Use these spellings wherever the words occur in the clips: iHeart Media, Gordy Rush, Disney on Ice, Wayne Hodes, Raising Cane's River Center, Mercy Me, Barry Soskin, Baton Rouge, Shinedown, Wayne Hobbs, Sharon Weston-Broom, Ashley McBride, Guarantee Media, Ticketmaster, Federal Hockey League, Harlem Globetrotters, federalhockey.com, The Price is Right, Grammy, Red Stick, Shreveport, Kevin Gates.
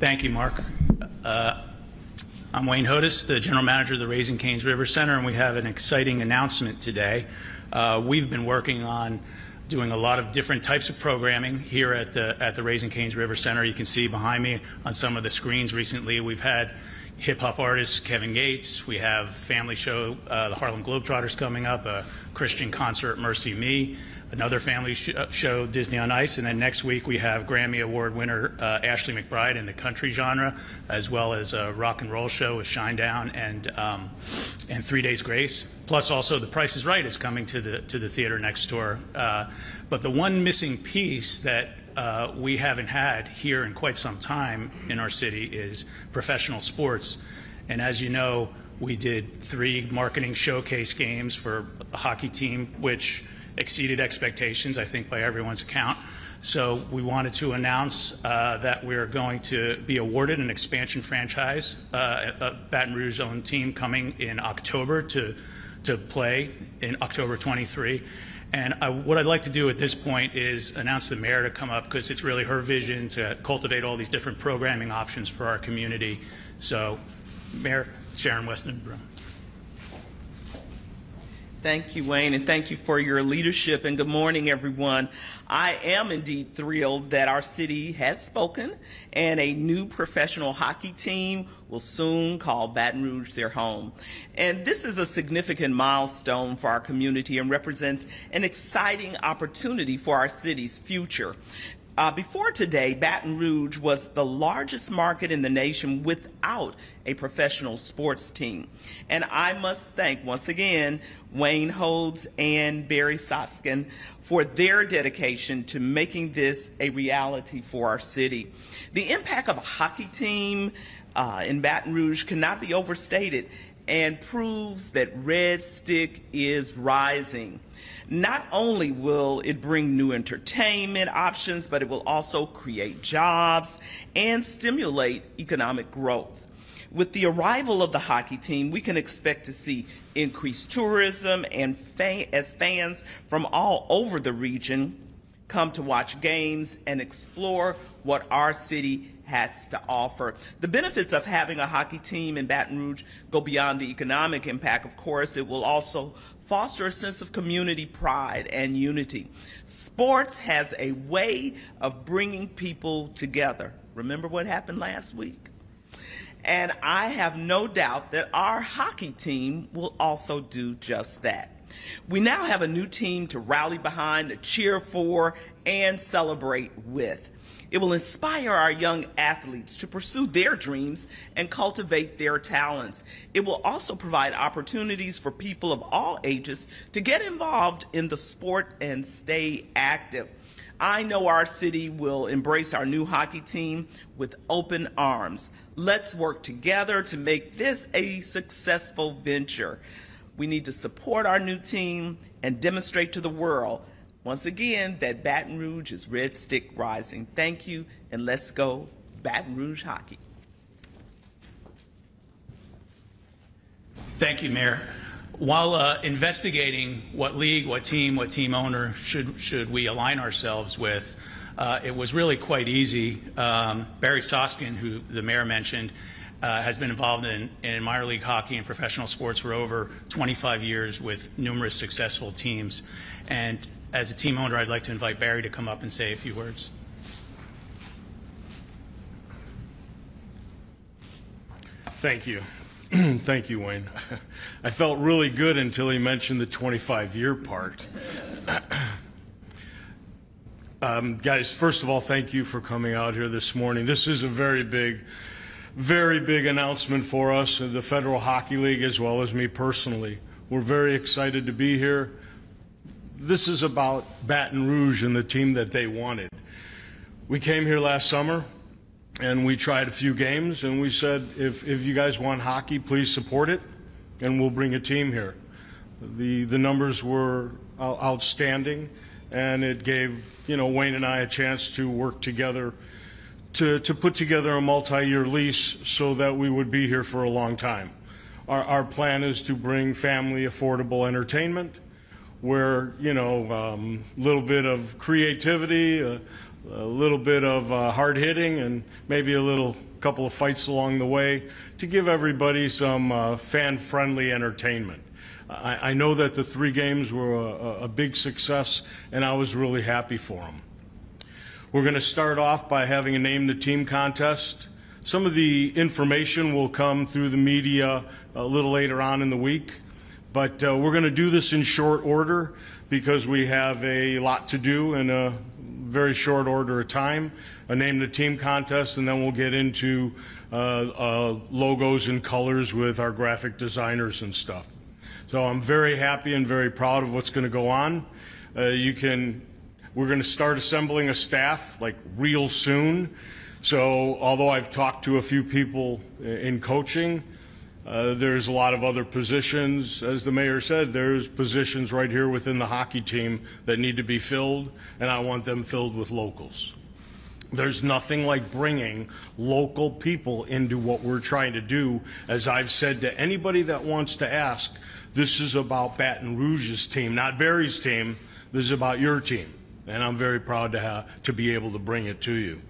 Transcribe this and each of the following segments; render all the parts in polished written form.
Thank you, Mark. I'm Wayne Hodes, the general manager of the Raising Cane's River Center, and we have an exciting announcement today. We've been working on doing a lot of different types of programming here at the Raising Cane's River Center. You can see behind me on some of the screens recently, we've had hip-hop artist Kevin Gates. We have family show, the Harlem Globetrotters coming up, a Christian concert, Mercy Me, another family show, Disney on Ice, and then next week we have Grammy Award winner Ashley McBride in the country genre, as well as a rock and roll show with Shinedown and 3 Days Grace. Plus also The Price is Right is coming to the theater next door. But the one missing piece that we haven't had here in quite some time in our city is professional sports. And as you know, we did 3 marketing showcase games for a hockey team, which exceeded expectations, I think, by everyone's account. So we wanted to announce that we're going to be awarded an expansion franchise, a Baton Rouge owned team coming in October to play in October 23. And what I'd like to do at this point is announce the mayor to come up, because it's really her vision to cultivate all these different programming options for our community. So, Mayor Sharon Weston-Broom. Thank you, Wayne, and thank you for your leadership, and good morning, everyone. I am indeed thrilled that our city has spoken, and a new professional hockey team will soon call Baton Rouge their home. And this is a significant milestone for our community and represents an exciting opportunity for our city's future. Before today, Baton Rouge was the largest market in the nation without a professional sports team. And I must thank, once again, Wayne Hobbs and Barry Soskin for their dedication to making this a reality for our city. The impact of a hockey team in Baton Rouge cannot be overstated, and proves that Red Stick is rising. Not only will it bring new entertainment options, but it will also create jobs and stimulate economic growth. With the arrival of the hockey team, we can expect to see increased tourism and as fans from all over the region come to watch games and explore what our city has to offer. The benefits of having a hockey team in Baton Rouge go beyond the economic impact. Of course, it will also foster a sense of community pride and unity. Sports has a way of bringing people together. Remember what happened last week? And I have no doubt that our hockey team will also do just that. We now have a new team to rally behind, to cheer for, and celebrate with. It will inspire our young athletes to pursue their dreams and cultivate their talents. It will also provide opportunities for people of all ages to get involved in the sport and stay active. I know our city will embrace our new hockey team with open arms. Let's work together to make this a successful venture. We need to support our new team and demonstrate to the world, once again, that Baton Rouge is Red Stick rising. Thank you, and let's go Baton Rouge hockey. Thank you, Mayor. While investigating what league, what team owner should we align ourselves with, it was really quite easy. Barry Soskin, who the mayor mentioned, has been involved in minor league hockey and professional sports for over 25 years with numerous successful teams. And as a team owner, I'd like to invite Barry to come up and say a few words. Thank you. Thank you, Wayne. I felt really good until he mentioned the 25-year part. Guys, first of all, thank you for coming out here this morning. This is a very big announcement for us, the Federal Hockey League, as well as me personally. We're very excited to be here. This is about Baton Rouge and the team that they wanted. We came here last summer and we tried a few games and we said, if you guys want hockey, please support it and we'll bring a team here. The numbers were outstanding, and it gave, you know, Wayne and I a chance to work together to put together a multi-year lease so that we would be here for a long time. Our plan is to bring family affordable entertainment where, you know, a little bit of creativity, a a little bit of hard hitting and maybe a little couple of fights along the way to give everybody some fan-friendly entertainment. I know that the three games were a big success, and I was really happy for them. We're going to start off by having a Name the Team contest. Some of the information will come through the media a little later on in the week, but we're going to do this in short order because we have a lot to do in a very short order of time. A Name the Team contest, and then we'll get into logos and colors with our graphic designers and stuff. So I'm very happy and very proud of what's going to go on. We're going to start assembling a staff like real soon. So although I've talked to a few people in coaching, there's a lot of other positions. As the mayor said, there's positions right here within the hockey team that need to be filled, and I want them filled with locals. There's nothing like bringing local people into what we're trying to do. As I've said to anybody that wants to ask, this is about Baton Rouge's team, not Barry's team. This is about your team, and I'm very proud to be able to bring it to you.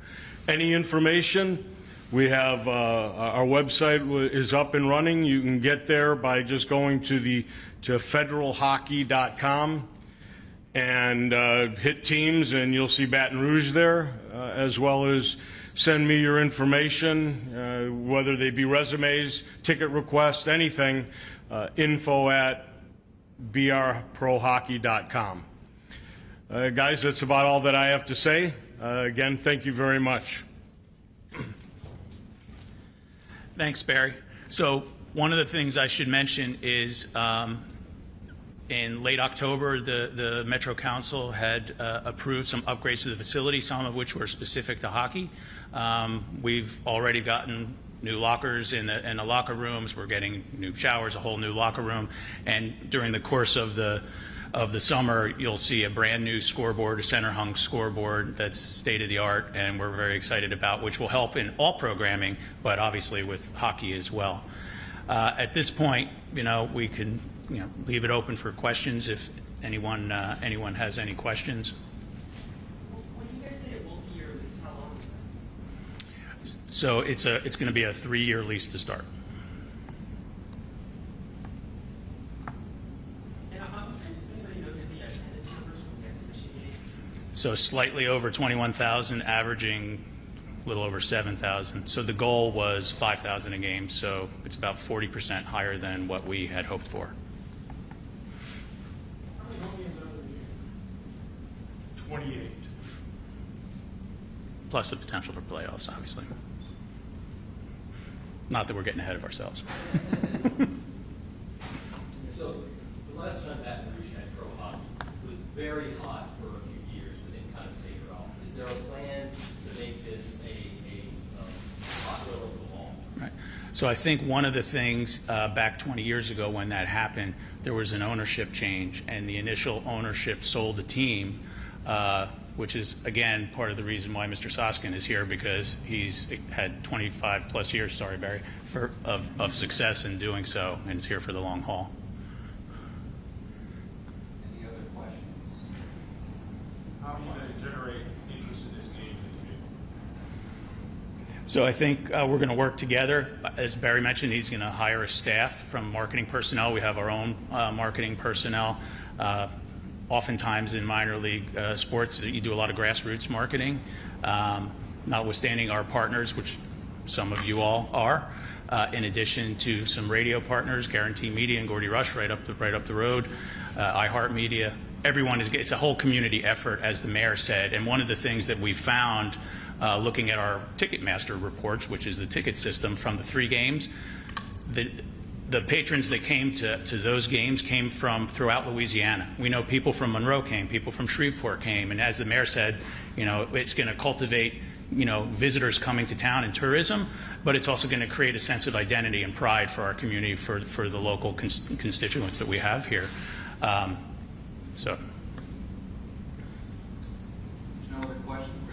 Any information, we have our website is up and running. You can get there by just going to federalhockey.com and hit teams, and you'll see Baton Rouge there, as well as send me your information, whether they be resumes, ticket requests, anything, info@brprohockey.com. Guys, that's about all that I have to say. Again, thank you very much. Thanks, Barry. So one of the things I should mention is in late October, the Metro Council had approved some upgrades to the facility, some of which were specific to hockey. We've already gotten new lockers in the locker rooms. We're getting new showers, a whole new locker room. And during the course of the summer, you'll see a brand new scoreboard, a center hung scoreboard that's state-of-the-art, and we're very excited about, which will help in all programming, but obviously with hockey as well. At this point, we can leave it open for questions if anyone has any questions. When you guys say a multi-year lease, how long is that? So it's going to be a 3-year lease to start. So slightly over 21,000, averaging a little over 7,000. So the goal was 5,000 a game, so it's about 40% higher than what we had hoped for. 28. Plus the potential for playoffs, obviously. Not that we're getting ahead of ourselves. So the last time that Rouge had pro hockey was very hot. Is there a plan to make this a hot road over the long term? Right. So I think one of the things back 20 years ago when that happened, there was an ownership change, and the initial ownership sold the team, which is, again, part of the reason why Mr. Soskin is here, because he's had 25-plus years, sorry, Barry, of success in doing so, and is here for the long haul. Any other questions? How do you going to generate? So I think we're going to work together. As Barry mentioned, he's going to hire a staff from marketing personnel. We have our own marketing personnel. Oftentimes in minor league sports, you do a lot of grassroots marketing, notwithstanding our partners, which some of you all are, in addition to some radio partners, Guarantee Media and Gordy Rush right up the road, iHeart Media. Everyone it's a whole community effort, as the mayor said, and one of the things that we found looking at our Ticketmaster reports, which is the ticket system from the three games, the patrons that came to those games came from throughout Louisiana. We know people from Monroe came, people from Shreveport came, and as the mayor said, it's going to cultivate visitors coming to town and tourism, but it's also going to create a sense of identity and pride for our community, for the local constituents that we have here. So. No other questions?